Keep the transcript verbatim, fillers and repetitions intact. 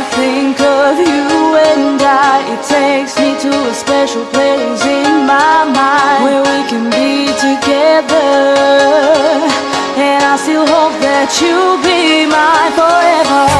I think of you and I, it takes me to a special place in my mind where we can be together, and I still hope that you'll be mine forever.